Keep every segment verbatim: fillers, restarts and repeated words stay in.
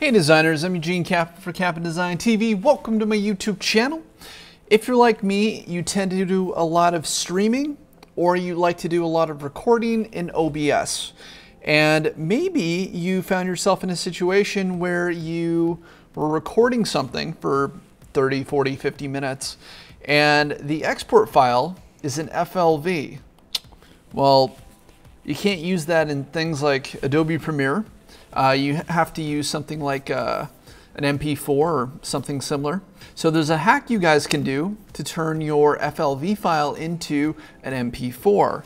Hey designers, I'm Eugene Capon for Capon Design T V. Welcome to my YouTube channel. If you're like me, you tend to do a lot of streaming or you like to do a lot of recording in O B S. And maybe you found yourself in a situation where you were recording something for thirty, forty, fifty minutes and the export file is an F L V. Well, you can't use that in things like Adobe Premiere. Uh, you have to use something like uh, an M P four or something similar. So there's a hack you guys can do to turn your F L V file into an M P four.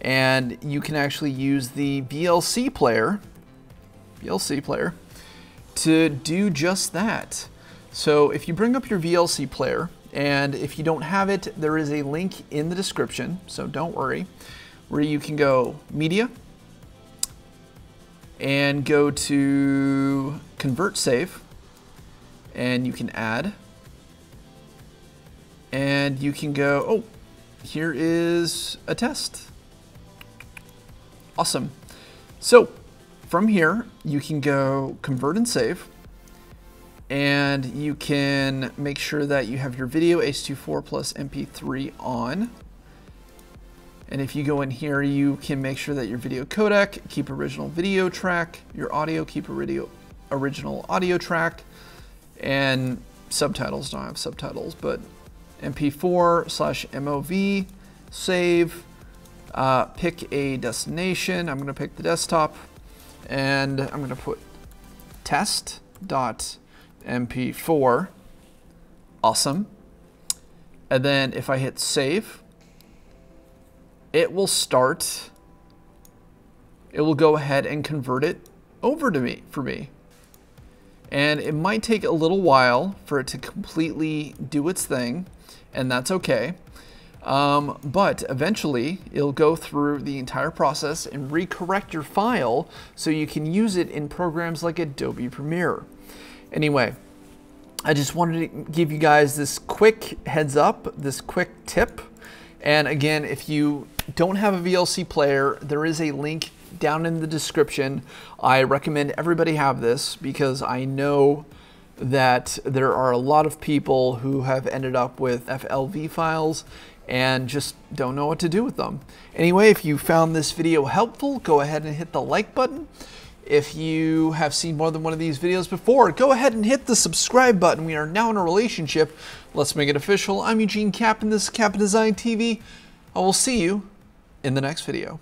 And you can actually use the V L C player, V L C player to do just that. So if you bring up your V L C player, and if you don't have it, there is a link in the description, so don't worry, where you can go Media, and go to Convert Save, and you can add, and you can go, oh, here is a test. Awesome. So from here, you can go Convert and Save, and you can make sure that you have your video H two sixty-four plus M P three on. And if you go in here, you can make sure that your video codec, keep original video track, your audio, keep original audio track, and subtitles, don't have subtitles, but M P four slash M O V, save, uh, pick a destination. I'm gonna pick the desktop, and I'm gonna put test dot M P four, awesome. And then if I hit save, it will start, it will go ahead and convert it over to me, for me. And it might take a little while for it to completely do its thing, and that's okay. Um, but eventually, it'll go through the entire process and recorrect your file so you can use it in programs like Adobe Premiere. Anyway, I just wanted to give you guys this quick heads up, this quick tip. And again, if you don't have a V L C player, there is a link down in the description. I recommend everybody have this because I know that there are a lot of people who have ended up with F L V files and just don't know what to do with them. Anyway, if you found this video helpful, go ahead and hit the like button. If you have seen more than one of these videos before, go ahead and hit the subscribe button. We are now in a relationship. Let's make it official. I'm Eugene Capon, this is Capon Design T V. I will see you in the next video.